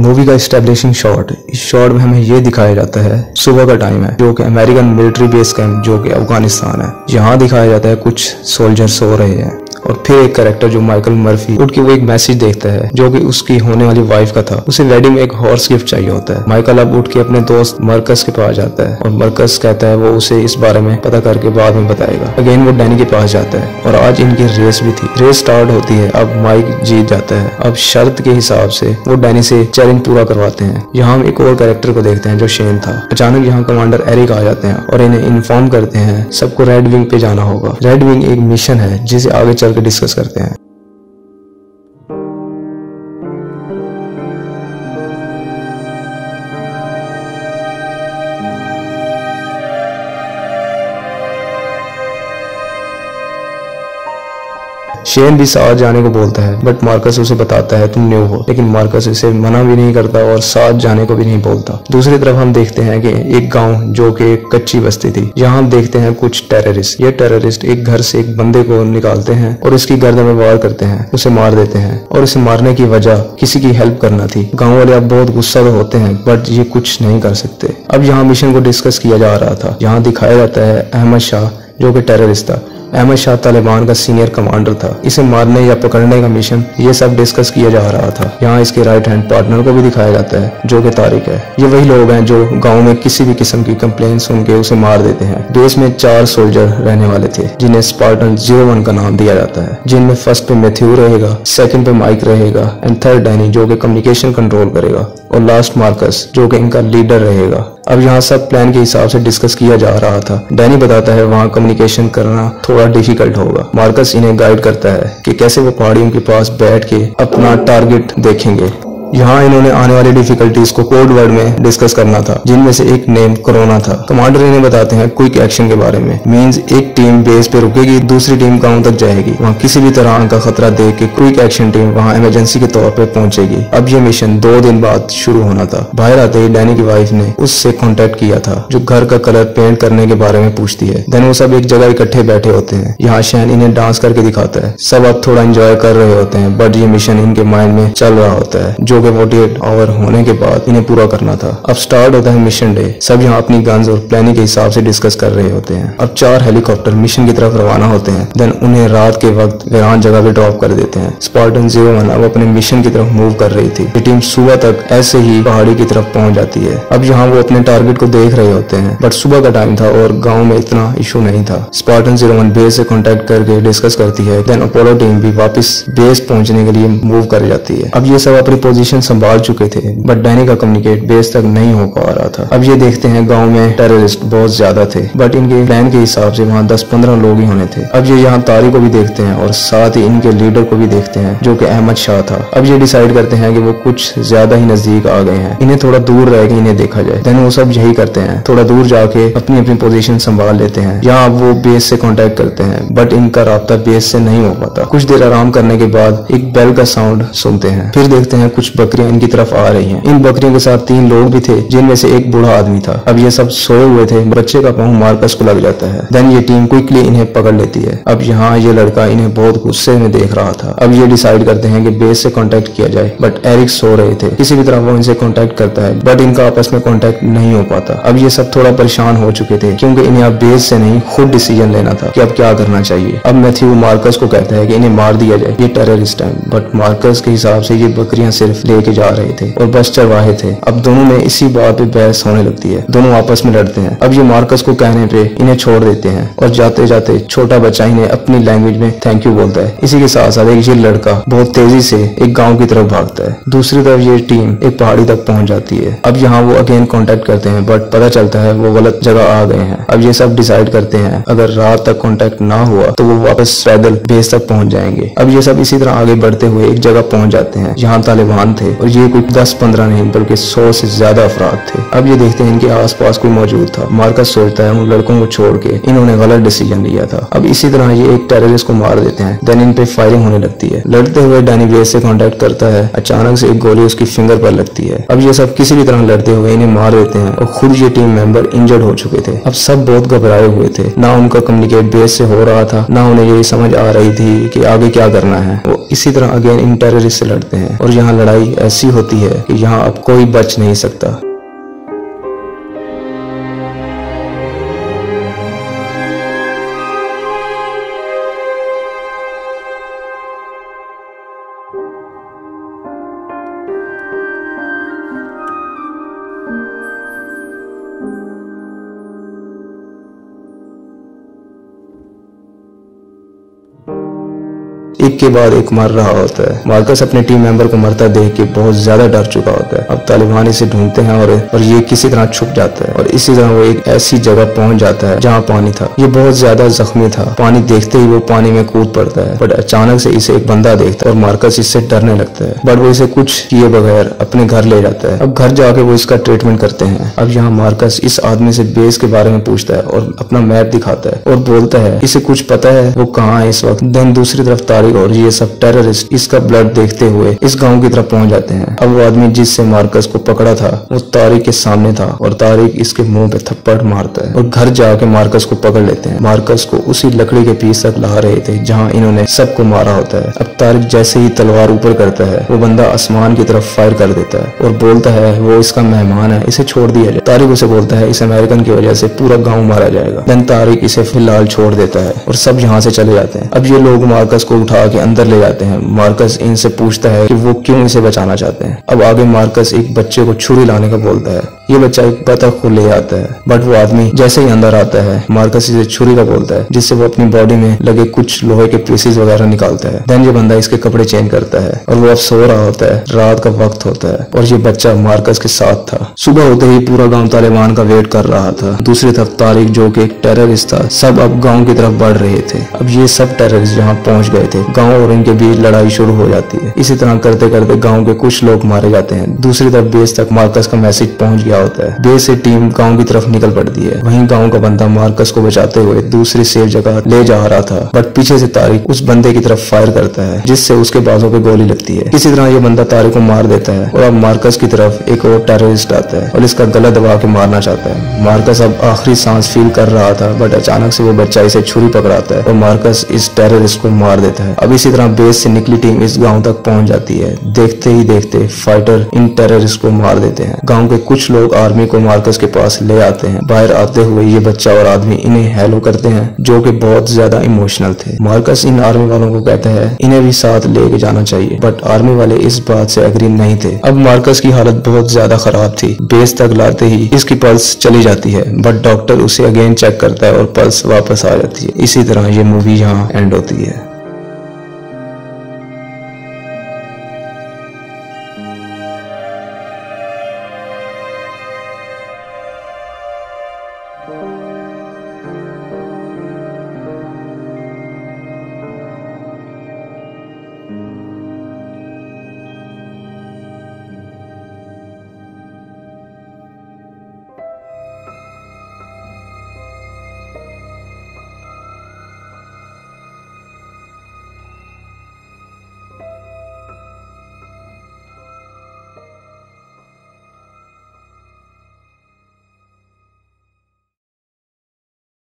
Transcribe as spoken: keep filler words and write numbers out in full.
Movie का establishing shot. इस shot में हमें यह दिखाया जाता है सुबह का टाइम है जो कि अमेरिकन मिलिट्री बेस कैंप जो कि अफगानिस्तान है, यहाँ दिखाया जाता है कुछ सोल्जर सो रहे हैं और फिर एक कैरेक्टर जो माइकल मर्फी उठ के वो एक मैसेज देखता है जो कि उसकी होने वाली वाइफ का था, उसे वेडिंग में एक हॉर्स गिफ्ट चाहिए होता है। माइकल अब उठ के अपने दोस्त मार्कस के पास जाता है और मार्कस कहता है वो उसे इस बारे में पता करके बाद में बताएगा। अगेन वो डैनी के पास जाता है और आज इनकी रेस भी थी, रेस स्टार्ट होती है। अब माइक जीत जाता है। अब शर्त के हिसाब से वो डैनी से चैलेंज पूरा करवाते हैं। यहाँ हम एक और कैरेक्टर को देखते हैं जो शेन था। अचानक यहाँ कमांडर एरिक आ जाते हैं और इन्हें इन्फॉर्म करते हैं सबको रेड विंग पे जाना होगा। रेड विंग एक मिशन है जिसे आगे चल डिस्कस करते हैं। शेन भी साथ जाने को बोलता है बट मार्कस उसे बताता है तुम न्यू हो, लेकिन मार्कस इसे मना भी नहीं करता और साथ जाने को भी नहीं बोलता। दूसरी तरफ हम देखते हैं कि एक गांव जो कि एक कच्ची बस्ती थी, यहाँ हम देखते हैं कुछ टेररिस्ट। ये टेररिस्ट एक घर से एक बंदे को निकालते हैं और इसकी गर्दन में वार करते हैं, उसे मार देते हैं और उसे मारने की वजह किसी की हेल्प करना थी। गाँव वाले अब बहुत गुस्सा होते हैं बट ये कुछ नहीं कर सकते। अब यहाँ मिशन को डिस्कस किया जा रहा था। यहाँ दिखाया जाता है अहमद शाह जो कि टेररिस्ट था। अहमद शाह तालिबान का सीनियर कमांडर था। इसे मारने या पकड़ने का मिशन ये सब डिस्कस किया जा रहा था। यहाँ इसके राइट हैंड पार्टनर को भी दिखाया जाता है जो कि तारिक है। ये वही लोग हैं जो गांव में किसी भी किस्म की कंप्लेन सुन के उसे मार देते हैं। देश में चार सोल्जर रहने वाले थे जिन्हें स्पार्टन जीरो वन का नाम दिया जाता है, जिनमें फर्स्ट पे मैथ्यू रहेगा, सेकंड पे माइक रहेगा एंड थर्ड डैनी जो कि कम्युनिकेशन कंट्रोल करेगा और लास्ट मार्कस जो कि इनका लीडर रहेगा। अब यहाँ सब प्लान के हिसाब से डिस्कस किया जा रहा था। डैनी बताता है वहाँ कम्युनिकेशन करना थोड़ा डिफिकल्ट होगा। मार्कस इन्हें गाइड करता है कि कैसे वो पहाड़ियों के पास बैठ के अपना टारगेट देखेंगे। यहाँ इन्होंने आने वाली डिफिकल्टीज को कोड वर्ड में डिस्कस करना था जिनमें से एक नेम कोरोना था। कमांडर इन्हें बताते हैं क्विक एक्शन के बारे में, मींस एक टीम बेस पे रुकेगी, दूसरी टीम गाँव तक जाएगी, वहाँ किसी भी तरह का खतरा देख के क्विक एक्शन टीम वहाँ इमरजेंसी के तौर पे पहुंचेगी। अब ये मिशन दो दिन बाद शुरू होना था। बाहर आते ही डैनी की वाइफ ने उससे कॉन्टेक्ट किया था जो घर का कलर पेंट करने के बारे में पूछती है। देन वो सब एक जगह इकट्ठे बैठे होते हैं। यहाँ शेन इन्हें डांस करके दिखाता है। सब अब थोड़ा इंजॉय कर रहे होते हैं बट ये मिशन इनके माइंड में चल रहा होता है जो फोर्टी एट आवर होने के बाद इन्हें पूरा करना था। अब स्टार्ट होता है मिशन डे। सब यहाँ अपनी गन्स और प्लानिंग के हिसाब से डिस्कस कर रहे होते हैं। अब चार हेलीकॉप्टर मिशन की तरफ रवाना होते हैं। देन उन्हें रात के वक्त वीरान जगह पे ड्रॉप कर देते हैं। स्पार्टन जीरो वन अब अपने मिशन की तरफ मूव कर रही थी। ये टीम सुबह तक ऐसे ही पहाड़ी की तरफ पहुँच जाती है। अब यहाँ वो अपने टारगेट को देख रहे होते हैं बट सुबह का टाइम था और गाँव में इतना इशू नहीं था। स्पार्टन जीरो वन बेस से कॉन्टेक्ट करके डिस्कस करती है। देन अपोलो टीम भी वापस बेस पहुँचने के लिए मूव कर जाती है। अब ये सब अपनी पोजीशन संभाल चुके थे बट डैनी का कम्युनिकेट बेस तक नहीं हो पा रहा था। अब ये देखते हैं गांव में टेररिस्ट बहुत ज्यादा थे बट इनके प्लान के हिसाब से वहाँ दस पंद्रह लोग ही होने थे। अब ये यहाँ तारिक को भी देखते हैं और साथ ही इनके लीडर को भी देखते हैं जो कि अहमद शाह था। अब ये डिसाइड करते हैं कि वो कुछ ज्यादा ही नजदीक आ गए हैं, इन्हें थोड़ा दूर रह के इन्हें देखा जाए। देन वो सब यही करते हैं, थोड़ा दूर जाके अपनी अपनी पोजीशन संभाल लेते हैं। यहाँ वो बेस से कॉन्टेक्ट करते हैं बट इनका राब्ता बेस से नहीं हो पाता। कुछ देर आराम करने के बाद एक बेल का साउंड सुनते हैं। फिर देखते हैं कुछ बकरियां इनकी तरफ आ रही हैं। इन बकरियों के साथ तीन लोग भी थे जिनमें से एक बूढ़ा आदमी था। अब ये सब सोए हुए थे, बच्चे का पाँव मार्कस को लग जाता है। देन ये टीम क्विकली इन्हें पकड़ लेती है। अब यहाँ ये लड़का इन्हें बहुत गुस्से में देख रहा था। अब ये डिसाइड करते हैं कि बेस से कांटेक्ट किया जाए बट एरिक सो रहे थे। किसी भी तरह वो इनसे कांटेक्ट करता है बट इनका आपस में कांटेक्ट नहीं हो पाता। अब ये सब थोड़ा परेशान हो चुके थे क्योंकि इन्हें अब बेस से नहीं खुद डिसीजन लेना था कि अब क्या करना चाहिए। अब मैथ्यू मार्कस को कहता है कि इन्हें मार दिया जाए, ये टेररिस्ट है, बट मार्कस के हिसाब से ये बकरियां सिर्फ लेके जा रहे थे और बस चरवाहे थे। अब दोनों में इसी बात पे बहस होने लगती है, दोनों आपस में लड़ते हैं। अब ये मार्कस को कहने पे इन्हें छोड़ देते हैं और जाते जाते छोटा बच्चा इन्हें अपनी लैंग्वेज में थैंक यू बोलता है। इसी के साथ साथ एक ये लड़का बहुत तेजी से एक गांव की तरफ भागता है। दूसरी तरफ ये टीम एक पहाड़ी तक पहुंच जाती है। अब यहाँ वो अगेन कॉन्टेक्ट करते हैं बट पता चलता है वो गलत जगह आ गए हैं। अब ये सब डिसाइड करते हैं अगर रात तक कॉन्टेक्ट ना हुआ तो वो वापस पैदल बेस तक पहुंच जाएंगे। अब ये सब इसी तरह आगे बढ़ते हुए एक जगह पहुंच जाते हैं जहाँ तालिबान थे और ये कोई दस पंद्रह नहीं बल्कि सौ से ज्यादा अफराद थे। अब ये देखते हैं इनके आसपास कोई मौजूद था। मार्कस सोचता है उन लड़कों को छोड़ के इन्होंने गलत डिसीजन लिया था। अब इसी तरह ये एक टेररिस्ट को मार देते हैं। देन इन पे फायरिंग होने लगती है। लड़ते हुए डैनी बेस से कांटेक्ट करता है, अचानक से एक गोली उसकी फिंगर पर लगती है। अब ये सब किसी भी तरह लड़ते हुए इन्हें मार देते हैं और खुद ये टीम मेंबर इंजर्ड हो चुके थे। अब सब बहुत घबराए हुए थे, ना उनका कम्युनिकेट बेस से हो रहा था ना उन्हें ये समझ आ रही थी कि आगे क्या करना है। वो इसी तरह अगेन इन टेररिस्ट से लड़ते हैं और यहाँ लड़ाई बीमारी ऐसी होती है कि यहाँ अब कोई बच नहीं सकता। एक के बाद एक मार रहा होता है। मार्कस अपने टीम मेंबर को मरता देख के बहुत ज्यादा डर चुका होता है। अब तालिबान इसे ढूंढते हैं और और ये किसी तरह छुप जाता है और इसी तरह वो एक ऐसी जगह पहुंच जाता है जहाँ पानी था। ये बहुत ज्यादा जख्मी था, पानी देखते ही वो पानी में कूद पड़ता है। बट अचानक से इसे एक बंदा देखता है और मार्कस इससे डरने लगता है, बट वो इसे कुछ किए बगैर अपने घर ले जाता है। अब घर जाके वो इसका ट्रीटमेंट करते हैं। अब यहाँ मार्कस इस आदमी से बेस के बारे में पूछता है और अपना मैप दिखाता है और बोलता है इसे कुछ पता है वो कहाँ है इस वक्त। देन दूसरी तरफ तारीख और ये सब टेररिस्ट इसका ब्लड देखते हुए इस गांव की तरफ पहुंच जाते हैं। अब वो आदमी जिससे मार्कस को पकड़ा था वो तारिक के सामने था और तारिक इसके मुंह पे थप्पड़ मारता है और घर जाके मार्कस को पकड़ लेते हैं। मार्कस को उसी लकड़ी के पीस तक लगा रहे थे जहां इन्होंने सबको मारा होता है। अब तारिक जैसे ही तलवार ऊपर करता है वो बंदा आसमान की तरफ फायर कर देता है और बोलता है वो इसका मेहमान है, इसे छोड़ दिया जाए। तारिक उसे बोलता है इस अमेरिकन की वजह से पूरा गाँव मारा जाएगा। देन तारिक इसे फिलहाल छोड़ देता है और सब यहाँ से चले जाते हैं। अब ये लोग मार्कस को उठा के अंदर ले जाते हैं। मार्कस इनसे पूछता है कि वो क्यों इसे बचाना चाहते हैं। अब आगे मार्कस एक बच्चे को छुरी लाने का बोलता है। ये बच्चा एक बतख को ले आता है, बट वो आदमी जैसे ही अंदर आता है मार्कस इसे छुरी का बोलता है जिससे वो अपनी बॉडी में लगे कुछ लोहे के पीसेस वगैरह निकालता है। देन ये बंदा इसके कपड़े चेंज करता है और वो अब सो रहा होता है। रात का वक्त होता है और ये बच्चा मार्कस के साथ था। सुबह होते ही पूरा गाँव तालिबान का वेट कर रहा था। दूसरी तरफ तारिक जो की एक टेररिस्ट था, सब अब गाँव की तरफ बढ़ रहे थे। अब ये सब टेररिस्ट यहाँ पहुँच गए थे। गांव और इनके बीच लड़ाई शुरू हो जाती है। इसी तरह करते करते गांव के कुछ लोग मारे जाते हैं। दूसरी तरफ बेस तक मार्कस का मैसेज पहुंच गया होता है। बेस से टीम गांव की तरफ निकल पड़ती है। वहीं गांव का बंदा मार्कस को बचाते हुए दूसरी सेफ जगह ले जा रहा था, बट पीछे से तारिक उस बंदे की तरफ फायर करता है जिससे उसके बाजू पे गोली लगती है। इसी तरह ये बंदा तारिक को मार देता है और अब मार्कस की तरफ एक और टेररिस्ट आता है और इसका गला दबा के मारना चाहता है। मार्कस अब आखिरी सांस फील कर रहा था, बट अचानक से वो बच्चा इसे छुरी पकड़ाता है और मार्कस इस टेररिस्ट को मार देता है। अब इसी तरह बेस से निकली टीम इस गांव तक पहुंच जाती है। देखते ही देखते फाइटर इन टेररिस्ट को मार देते हैं। गांव के कुछ लोग आर्मी को मार्कस के पास ले आते हैं। बाहर आते हुए ये बच्चा और आदमी इन्हें हेलो करते हैं जो कि बहुत ज्यादा इमोशनल थे। मार्कस इन आर्मी वालों को कहता है इन्हें भी साथ लेके जाना चाहिए, बट आर्मी वाले इस बात से एग्री नहीं थे। अब मार्कस की हालत बहुत ज्यादा खराब थी। बेस तक लाते ही इसकी पल्स चली जाती है, बट डॉक्टर उसे अगेन चेक करता है और पल्स वापस आ जाती है। इसी तरह ये मूवी यहाँ एंड होती है।